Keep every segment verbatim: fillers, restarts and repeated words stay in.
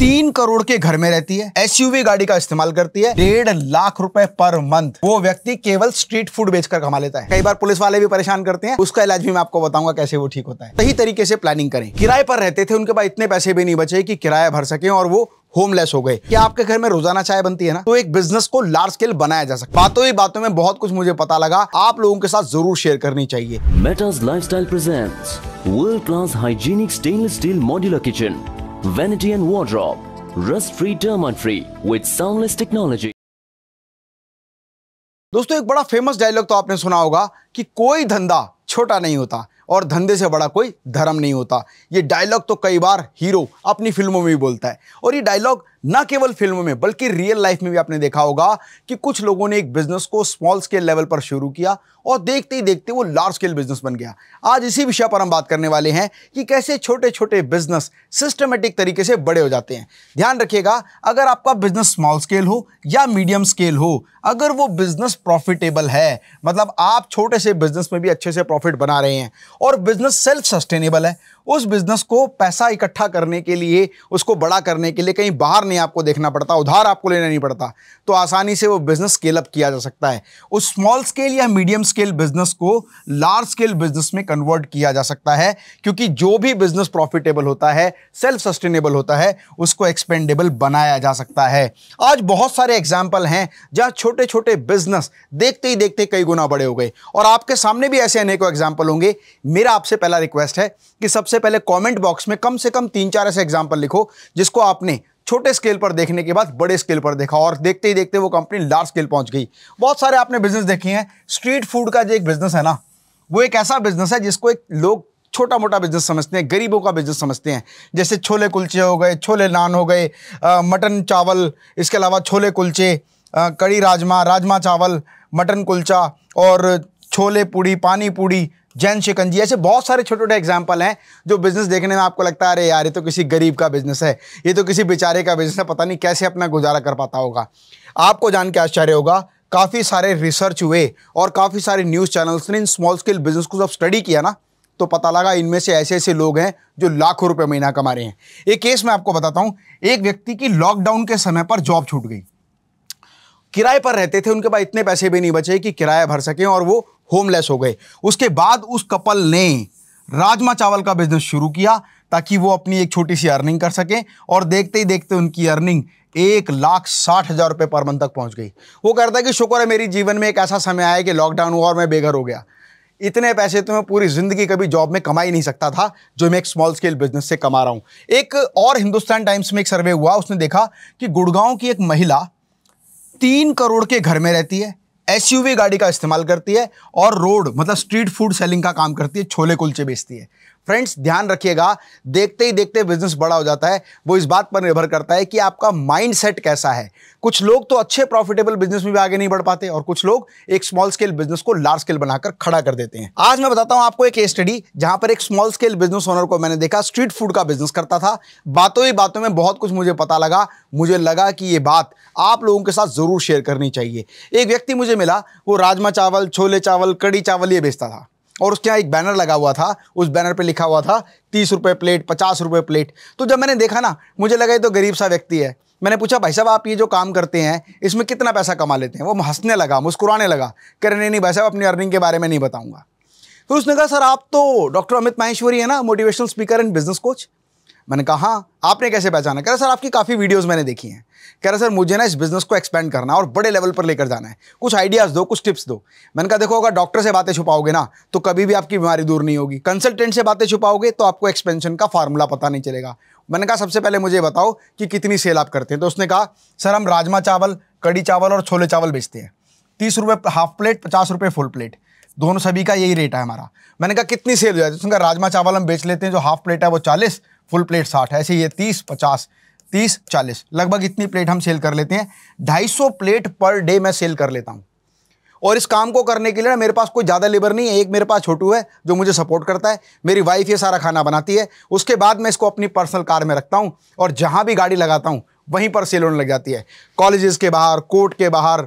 तीन करोड़ के घर में रहती है, एसयूवी गाड़ी का इस्तेमाल करती है, डेढ़ लाख रुपए पर मंथ वो व्यक्ति केवल स्ट्रीट फूड बेचकर कमा लेता है। कई बार पुलिस वाले भी परेशान करते हैं, उसका इलाज भी मैं आपको बताऊंगा कैसे वो ठीक होता है। सही तरीके से प्लानिंग करें। किराए पर रहते थे, उनके पास इतने पैसे भी नहीं बचे कि किराया भर सके और वो होमलेस हो गए। क्या आपके घर में रोजाना चाय बनती है ना, तो एक बिजनेस को लार्ज स्केल बनाया जा सकता है। बातों ही बातों में बहुत कुछ मुझे पता लगा, आप लोगों के साथ जरूर शेयर करनी चाहिए। Metas lifestyle presents world class hygienic stainless steel modular kitchen, vanity and wardrobe, rust free, termite free with soundless technology. दोस्तों, एक बड़ा फेमस डायलॉग तो आपने सुना होगा कि कोई धंधा छोटा नहीं होता और धंधे से बड़ा कोई धर्म नहीं होता। ये डायलॉग तो कई बार हीरो अपनी फिल्मों में भी बोलता है, और ये डायलॉग ना केवल फिल्मों में बल्कि रियल लाइफ में भी आपने देखा होगा कि कुछ लोगों ने एक बिजनेस को स्मॉल स्केल लेवल पर शुरू किया और देखते ही देखते वो लार्ज स्केल बिजनेस बन गया। आज इसी विषय पर हम बात करने वाले हैं कि कैसे छोटे छोटे बिजनेस सिस्टमेटिक तरीके से बड़े हो जाते हैं। ध्यान रखिएगा, अगर आपका बिजनेस स्मॉल स्केल हो या मीडियम स्केल हो, अगर वो बिजनेस प्रॉफिटेबल है, मतलब आप छोटे से बिजनेस में भी अच्छे से प्रॉफिट बना रहे हैं, और बिजनेस सेल्फ सस्टेनेबल है, उस बिजनेस को पैसा इकट्ठा करने के लिए, उसको बड़ा करने के लिए कहीं बाहर नहीं आपको देखना पड़ता, उधार आपको लेना नहीं पड़ता, तो आसानी से वो बिजनेस स्केल अप किया जा सकता है। उस स्मॉल स्केल या मीडियम स्केल बिजनेस को लार्ज स्केल बिजनेस में कन्वर्ट किया जा सकता है, क्योंकि जो भी बिजनेस प्रॉफिटेबल होता है, सेल्फ सस्टेनेबल होता है, उसको एक्सपेंडेबल बनाया जा सकता है। आज बहुत सारे एग्जाम्पल हैं जहाँ छोटे छोटे बिजनेस देखते ही देखते कई गुना बड़े हो गए, और आपके सामने भी ऐसे अनेकों एग्जाम्पल होंगे। मेरा आपसे पहला रिक्वेस्ट है कि सबसे पहले कमेंट बॉक्स में कम से कम तीन चार ऐसे एग्जांपल लिखो जिसको आपने छोटे स्केल पर देखने के बाद बड़े स्केल पर देखा और देखते ही देखते वो कंपनी लार्ज स्केल पहुंच गई। बहुत सारे आपने बिजनेस देखे हैं। स्ट्रीट फूड का जो एक बिजनेस है ना, वो एक ऐसा बिजनेस है जिसको एक लोग छोटा मोटा बिजनेस समझते हैं, गरीबों का बिजनेस समझते हैं। जैसे छोले कुलचे हो गए, छोले नान हो गए, मटन चावल, इसके अलावा छोले कुलचे, कड़ी राजमा, राजमा चावल, मटन कुलचा, और छोले पूड़ी, पानी पूड़ी, जैन शिकंजी, ऐसे बहुत सारे छोटे छोटे एग्जाम्पल हैं जो बिजनेस देखने में आपको लगता है अरे यार ये तो किसी गरीब का बिजनेस है, ये तो किसी बेचारे का बिजनेस है, पता नहीं कैसे अपना गुजारा कर पाता होगा। आपको जान के आश्चर्य होगा, काफ़ी सारे रिसर्च हुए और काफ़ी सारे न्यूज़ चैनल्स ने इन स्मॉल स्केल बिजनेस को जब स्टडी किया ना, तो पता लगा इनमें से ऐसे ऐसे लोग हैं जो लाखों रुपये महीना कमा रहे हैं। एक केस मैं आपको बताता हूँ, एक व्यक्ति की लॉकडाउन के समय पर जॉब छूट गई। किराए पर रहते थे, उनके पास इतने पैसे भी नहीं बचे कि किराया भर सकें और वो होमलेस हो गए। उसके बाद उस कपल ने राजमा चावल का बिजनेस शुरू किया ताकि वो अपनी एक छोटी सी अर्निंग कर सकें, और देखते ही देखते उनकी अर्निंग एक लाख साठ हज़ार रुपये पर मंथ तक पहुंच गई। वो कहता है कि शुक्र है मेरी जीवन में एक ऐसा समय आया कि लॉकडाउन हुआ और मैं बेघर हो गया, इतने पैसे तो मैं पूरी ज़िंदगी कभी जॉब में कमा ही नहीं सकता था जो मैं एक स्मॉल स्केल बिजनेस से कमा रहा हूँ। एक और हिंदुस्तान टाइम्स में एक सर्वे हुआ, उसने देखा कि गुड़गांव की एक महिला तीन करोड़ के घर में रहती है, एसयूवी गाड़ी का इस्तेमाल करती है, और रोड मतलब स्ट्रीट फूड सेलिंग का काम करती है, छोले कुलचे बेचती है। फ्रेंड्स, ध्यान रखिएगा, देखते ही देखते बिजनेस बड़ा हो जाता है। वो इस बात पर निर्भर करता है कि आपका माइंडसेट कैसा है। कुछ लोग तो अच्छे प्रॉफिटेबल बिजनेस में भी आगे नहीं बढ़ पाते, और कुछ लोग एक स्मॉल स्केल बिजनेस को लार्ज स्केल बनाकर खड़ा कर देते हैं। आज मैं बताता हूं आपको एक केस स्टडी जहां पर एक स्मॉल स्केल बिजनेस ओनर को मैंने देखा, स्ट्रीट फूड का बिजनेस करता था। बातों ही बातों में बहुत कुछ मुझे पता लगा, मुझे लगा कि ये बात आप लोगों के साथ जरूर शेयर करनी चाहिए। एक व्यक्ति मुझे मिला, वो राजमा चावल, छोले चावल, कड़ी चावल ये बेचता था, और उसके यहाँ एक बैनर लगा हुआ था, उस बैनर पे लिखा हुआ था तीस रुपये प्लेट, पचास रुपये प्लेट। तो जब मैंने देखा ना, मुझे लगा ये तो गरीब सा व्यक्ति है। मैंने पूछा, भाई साहब आप ये जो काम करते हैं इसमें कितना पैसा कमा लेते हैं? वो हंसने लगा, मुस्कुराने लगा, कह रहे नहीं नहीं भाई साहब अपनी अर्निंग के बारे में नहीं बताऊँगा। फिर उसने कहा, सर आप तो डॉक्टर अमित माहेश्वरी है ना, motivational speaker and business coach? मैंने कहा हाँ, आपने कैसे पहचाना? कह रहा सर आपकी काफ़ी वीडियोस मैंने देखी हैं। कह रहा सर मुझे ना इस बिज़नेस को एक्सपेंड करना और बड़े लेवल पर लेकर जाना है, कुछ आइडियाज़ दो, कुछ टिप्स दो। मैंने कहा देखो, अगर डॉक्टर से बातें छुपाओगे ना तो कभी भी आपकी बीमारी दूर नहीं होगी, कंसल्टेंट से बातें छुपाओगे तो आपको एक्सपेंशन का फार्मूला पता नहीं चलेगा। मैंने कहा सबसे पहले मुझे बताओ कि कितनी सेल आप करते हैं? तो उसने कहा सर हम राजमा चावल, कड़ी चावल और छोले चावल बेचते हैं, तीस रुपये हाफ प्लेट, पचास रुपये फुल प्लेट, दोनों सभी का यही रेट है हमारा। मैंने कहा कितनी सेल हो जाती है? उसने कहा राजमा चावल हम बेच लेते हैं जो हाफ प्लेट है वो चालीस, फुल प्लेट साठ, ऐसे ये तीस पचास तीस चालीस, लगभग इतनी प्लेट हम सेल कर लेते हैं। ढाई सौ प्लेट पर डे मैं सेल कर लेता हूँ, और इस काम को करने के लिए ना मेरे पास कोई ज़्यादा लेबर नहीं है। एक मेरे पास छोटू है जो मुझे सपोर्ट करता है, मेरी वाइफ ये सारा खाना बनाती है, उसके बाद मैं इसको अपनी पर्सनल कार में रखता हूँ और जहाँ भी गाड़ी लगाता हूँ वहीं पर सेल होने लग जाती है, कॉलेजेस के बाहर, कोर्ट के बाहर,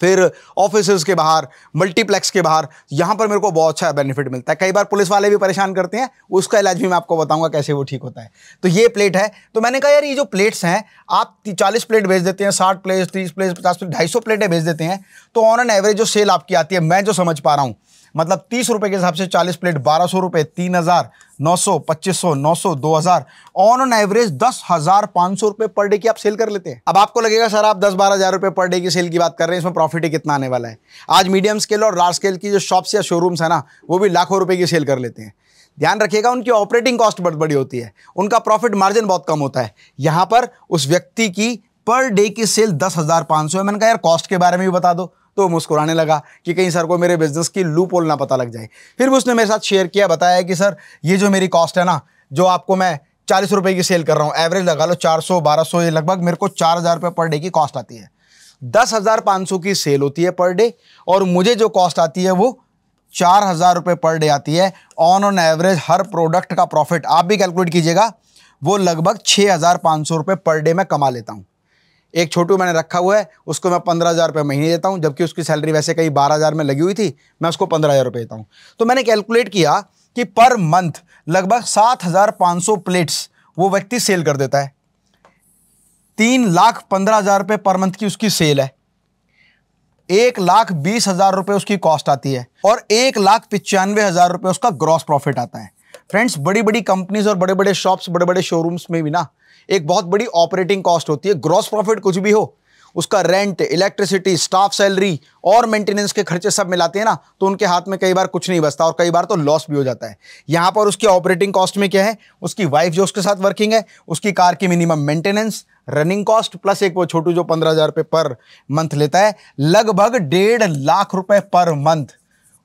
फिर ऑफिसेज के बाहर, मल्टीप्लेक्स के बाहर, यहाँ पर मेरे को बहुत अच्छा बेनिफिट मिलता है। कई बार पुलिस वाले भी परेशान करते हैं, उसका इलाज भी मैं आपको बताऊंगा कैसे वो ठीक होता है। तो ये प्लेट है, तो मैंने कहा यार ये जो प्लेट्स हैं आप चालीस प्लेट बेच देते हैं, साठ प्लेट, तीस प्लेट, पचास प्लेट, ढाई सौ प्लेटें बेच देते हैं, तो ऑन एन एवरेज जो सेल आपकी आती है, मैं जो समझ पा रहा हूँ, मतलब तीस रुपये के हिसाब से चालीस प्लेट, बारह सौ रुपये, तीन हज़ार, नौ सौ, पच्चीस सौ, नौ सौ, दो हज़ार, ऑन एन एवरेज दस हज़ार पाँच सौ रुपये पर डे की आप सेल कर लेते हैं। अब आपको लगेगा सर आप दस बारह हज़ार रुपये पर डे की सेल की बात कर रहे हैं, इसमें प्रॉफिट ही कितना आने वाला है। आज मीडियम स्केल और लार्ज स्केल की जो शॉप्स या शोरूम्स हैं ना, वो भी लाखों रुपये की सेल कर लेते हैं। ध्यान रखिएगा, उनकी ऑपरेटिंग कॉस्ट बहुत बड़ी होती है, उनका प्रॉफिट मार्जिन बहुत कम होता है। यहाँ पर उस व्यक्ति की पर डे की सेल दस हज़ार पाँच सौ है। मैंने कहा यार कॉस्ट के बारे में भी बता दो, तो मुस्कुराने लगा कि कहीं सर को मेरे बिजनेस की लूपहोल ना पता लग जाए। फिर भी उसने मेरे साथ शेयर किया, बताया कि सर ये जो मेरी कॉस्ट है ना, जो आपको मैं चालीस रुपए की सेल कर रहा हूँ, एवरेज लगा लो चार सौ, बारह सौ, ये लगभग मेरे को चार हज़ार रुपये पर डे की कॉस्ट आती है। दस हज़ार पाँच सौ की सेल होती है पर डे, और मुझे जो कॉस्ट आती है वो चार हज़ार रुपये पर डे आती है। ऑन ऑन एवरेज हर प्रोडक्ट का प्रॉफिट आप भी कैलकुलेट कीजिएगा, वो लगभग छः हज़ार पाँच सौ रुपये पर डे मैं कमा लेता हूँ। एक छोटू मैंने रखा हुआ है, उसको मैं पंद्रह हज़ार रुपये महीने देता हूँ, जबकि उसकी सैलरी वैसे कहीं बारह हज़ार में लगी हुई थी, मैं उसको पंद्रह हज़ार रुपये देता हूँ। तो मैंने कैलकुलेट किया कि पर मंथ लगभग सात हज़ार पाँच सौ प्लेट्स वो व्यक्ति सेल कर देता है। तीन लाख पंद्रह हज़ार रुपये पर मंथ की उसकी सेल है, एक लाख बीस हज़ार रुपये उसकी कॉस्ट आती है, और एक लाख पचानवे हज़ार रुपये उसका ग्रॉस प्रॉफिट आता है। फ्रेंड्स, बड़ी बड़ी कंपनीज और बड़े बड़े शॉप्स, बड़े बड़े शोरूम्स में भी ना एक बहुत बड़ी ऑपरेटिंग कॉस्ट होती है। ग्रॉस प्रॉफिट कुछ भी हो, उसका रेंट, इलेक्ट्रिसिटी, स्टाफ सैलरी और मेंटेनेंस के खर्चे सब मिलाते हैं ना, तो उनके हाथ में कई बार कुछ नहीं बचता और कई बार तो लॉस भी हो जाता है। यहाँ पर उसकी ऑपरेटिंग कॉस्ट में क्या है, उसकी वाइफ जो उसके साथ वर्किंग है, उसकी कार की minimum maintenance, running cost, plus एक वो छोटू जो पंद्रह हज़ार रुपये पर मंथ लेता है, लगभग डेढ़ लाख रुपये पर मंथ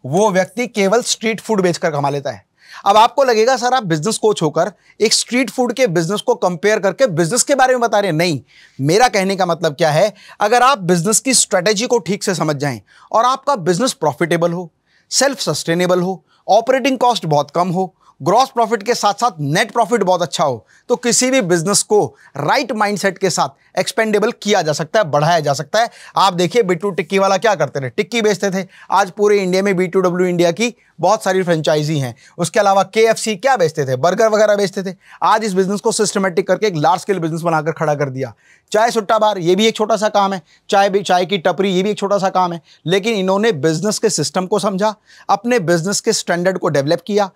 वो व्यक्ति केवल स्ट्रीट फूड बेचकर कमा लेता है। अब आपको लगेगा सर आप बिजनेस कोच होकर एक स्ट्रीट फूड के बिजनेस को कंपेयर करके बिजनेस के बारे में बता रहे हैं। नहीं, मेरा कहने का मतलब क्या है, अगर आप बिजनेस की स्ट्रेटेजी को ठीक से समझ जाएं और आपका बिजनेस प्रॉफिटेबल हो, सेल्फ सस्टेनेबल हो, ऑपरेटिंग कॉस्ट बहुत कम हो, ग्रॉस प्रॉफिट के साथ साथ नेट प्रॉफिट बहुत अच्छा हो, तो किसी भी बिजनेस को राइट माइंडसेट के साथ एक्सपेंडेबल किया जा सकता है, बढ़ाया जा सकता है। आप देखिए बी टू टिक्की वाला क्या करते थे, टिक्की बेचते थे। आज पूरे इंडिया में बी डब्ल्यू इंडिया की बहुत सारी फ्रेंचाइजी हैं। उसके अलावा के एफ सी क्या बेचते थे, बर्गर वगैरह बेचते थे। आज इस बिजनेस को सिस्टमेटिक करके एक लार्ज स्केल बिजनेस बनाकर खड़ा कर दिया। चाय सुट्टा बार, ये भी एक छोटा सा काम है, चाय भी, चाय की टपरी, ये भी एक छोटा सा काम है, लेकिन इन्होंने बिजनेस के सिस्टम को समझा, अपने बिजनेस के स्टैंडर्ड को डेवलप किया,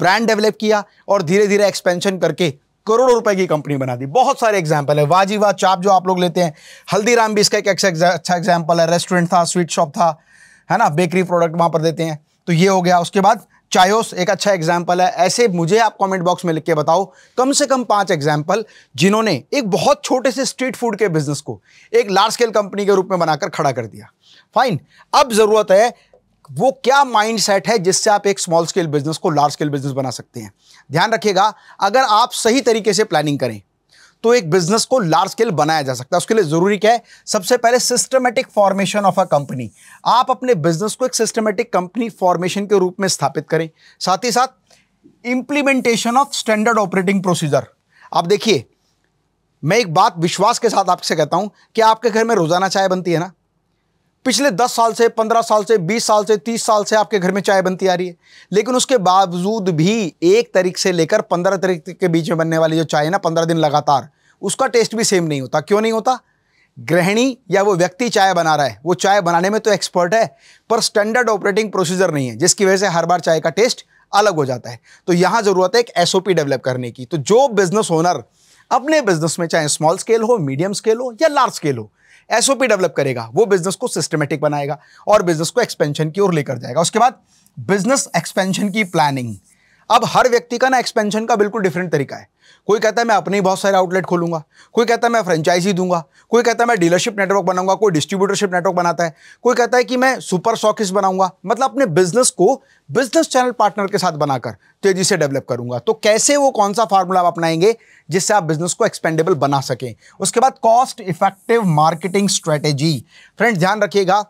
ब्रांड डेवलप किया और धीरे धीरे एक्सपेंशन करके करोड़ों रुपए की कंपनी बना दी। बहुत सारे एग्जाम्पल है, वाजीवा चाप जो आप लोग लेते हैं, हल्दीराम भी इसका एक अच्छा एग्जाम्पल है। रेस्टोरेंट था, स्वीट शॉप था, है ना, बेकरी प्रोडक्ट वहाँ पर देते हैं, तो ये हो गया। उसके बाद चायोस एक अच्छा एग्जाम्पल है। ऐसे मुझे आप कमेंट बॉक्स में लिख के बताओ कम से कम पांच एग्जाम्पल जिन्होंने एक बहुत छोटे से स्ट्रीट फूड के बिजनेस को एक लार्ज स्केल कंपनी के रूप में बनाकर खड़ा कर दिया। फाइन, अब जरूरत है वो क्या माइंडसेट है जिससे आप एक स्मॉल स्केल बिजनेस को लार्ज स्केल बिजनेस बना सकते हैं। ध्यान रखिएगा, अगर आप सही तरीके से प्लानिंग करें तो एक बिजनेस को लार्ज स्केल बनाया जा सकता है। उसके लिए जरूरी क्या है, सबसे पहले systematic formation of a company. आप अपने बिजनेस को एक सिस्टमेटिक कंपनी फॉर्मेशन के रूप में स्थापित करें, साथ ही साथ implementation of standard operating procedure. आप देखिए, मैं एक बात विश्वास के साथ आपसे कहता हूं कि आपके घर में रोजाना चाय बनती है ना, पिछले दस साल से, पंद्रह साल से, बीस साल से, तीस साल से आपके घर में चाय बनती आ रही है, लेकिन उसके बावजूद भी एक तारीख से लेकर पंद्रह तारीख के बीच में बनने वाली जो चाय है ना, पंद्रह दिन लगातार, उसका टेस्ट भी सेम नहीं होता। क्यों नहीं होता? गृहिणी या वो व्यक्ति चाय बना रहा है, वो चाय बनाने में तो एक्सपर्ट है, पर स्टैंडर्ड ऑपरेटिंग प्रोसीजर नहीं है, जिसकी वजह से हर बार चाय का टेस्ट अलग हो जाता है। तो यहाँ ज़रूरत है एक एस ओ पी डेवलप करने की। तो जो बिजनेस ओनर अपने बिजनेस में, चाहे स्मॉल स्केल हो, मीडियम स्केल हो या लार्ज स्केल हो, एस ओ पी डेवलप करेगा, वो बिजनेस को सिस्टमेटिक बनाएगा और बिजनेस को एक्सपेंशन की ओर लेकर जाएगा। उसके बाद बिजनेस एक्सपेंशन की प्लानिंग। अब हर व्यक्ति का ना एक्सपेंशन का बिल्कुल डिफरेंट तरीका है। कोई कहता है मैं अपने ही बहुत सारे आउटलेट खोलूंगा, कोई कहता है मैं फ्रेंचाइजी दूंगा, कोई कहता है मैं डीलरशिप नेटवर्क बनाऊंगा, कोई डिस्ट्रीब्यूटरशिप नेटवर्क बनाता है, कोई कहता है कि मैं सुपर स्टॉकिस बनाऊंगा, मतलब अपने बिजनेस को बिजनेस चैनल पार्टनर के साथ बनाकर तेजी से डेवलप करूंगा। तो कैसे, वो कौन सा फार्मूला आप अपनाएंगे जिससे आप बिजनेस को एक्सपेंडेबल बना सकें। उसके बाद cost effective marketing strategy. Friends, ध्यान रखिएगा,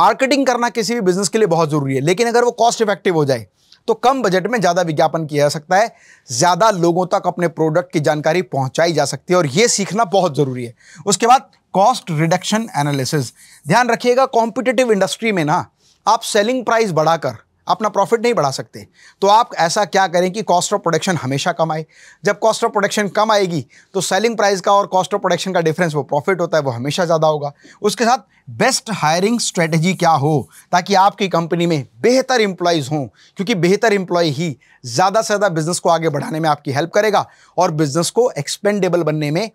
मार्केटिंग करना किसी भी बिजनेस के लिए बहुत जरूरी है, लेकिन अगर वो कॉस्ट इफेक्टिव हो जाए तो कम बजट में ज़्यादा विज्ञापन किया जा सकता है, ज़्यादा लोगों तक अपने प्रोडक्ट की जानकारी पहुंचाई जा सकती है, और ये सीखना बहुत ज़रूरी है। उसके बाद कॉस्ट रिडक्शन एनालिसिस। ध्यान रखिएगा, कॉम्पिटिटिव इंडस्ट्री में ना आप सेलिंग प्राइस बढ़ाकर अपना प्रॉफिट नहीं बढ़ा सकते। तो आप ऐसा क्या करें कि कॉस्ट ऑफ प्रोडक्शन हमेशा कम आए। जब कॉस्ट ऑफ प्रोडक्शन कम आएगी तो सेलिंग प्राइस का और कॉस्ट ऑफ प्रोडक्शन का डिफरेंस, वो प्रॉफिट होता है, वो हमेशा ज़्यादा होगा। उसके साथ बेस्ट हायरिंग स्ट्रेटजी क्या हो ताकि आपकी कंपनी में बेहतर एम्प्लॉयज़ हों, क्योंकि बेहतर एम्प्लॉय ही ज़्यादा से ज़्यादा बिजनेस को आगे बढ़ाने में आपकी हेल्प करेगा और बिजनेस को एक्सपेंडेबल बनने में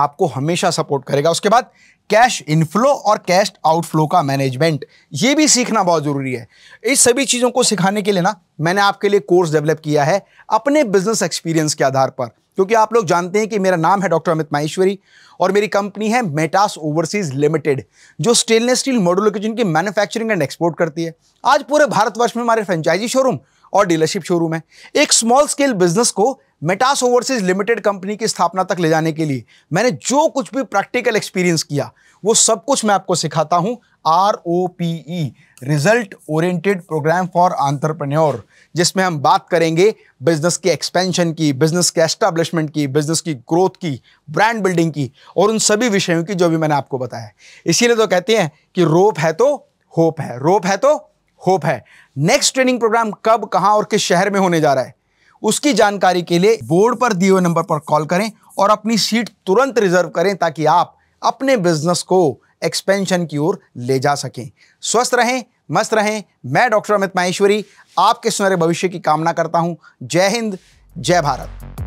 आपको हमेशा सपोर्ट करेगा। उसके बाद कैश इनफ्लो और कैश आउटफ्लो का मैनेजमेंट, ये भी सीखना बहुत ज़रूरी है। इस सभी चीज़ों को सिखाने के लिए ना मैंने आपके लिए कोर्स डेवलप किया है अपने बिजनेस एक्सपीरियंस के आधार पर, क्योंकि आप लोग जानते हैं कि मेरा नाम है डॉक्टर अमित माहेश्वरी और मेरी कंपनी है मेटास ओवरसीज लिमिटेड, जो स्टेनलेस स्टील मॉड्यूलर किचन की मैन्युफैक्चरिंग एंड एक्सपोर्ट करती है। आज पूरे भारतवर्ष में हमारे फ्रेंचाइजी शोरूम और डीलरशिप शोरूम है। एक स्मॉल स्केल बिजनेस को मेटास ओवरसीज लिमिटेड कंपनी की स्थापना तक ले जाने के लिए मैंने जो कुछ भी प्रैक्टिकल एक्सपीरियंस किया वो सब कुछ मैं आपको सिखाता हूँ। R O P E, result oriented program for entrepreneur, जिसमें हम बात करेंगे बिजनेस के एक्सपेंशन की, बिजनेस के एस्टैब्लिशमेंट की, बिजनेस की ग्रोथ की, ब्रांड बिल्डिंग की और उन सभी विषयों की जो भी मैंने आपको बताया। इसीलिए तो कहते हैं कि रोप है तो होप है, रोप है तो होप है। नेक्स्ट ट्रेनिंग प्रोग्राम कब, कहाँ और किस शहर में होने जा रहा है उसकी जानकारी के लिए बोर्ड पर दिए हुए नंबर पर कॉल करें और अपनी सीट तुरंत रिजर्व करें ताकि आप अपने बिजनेस को एक्सपेंशन की ओर ले जा सकें। स्वस्थ रहें, मस्त रहें। मैं डॉक्टर अमित माहेश्वरी आपके सुनहरे भविष्य की कामना करता हूं। जय हिंद, जय भारत।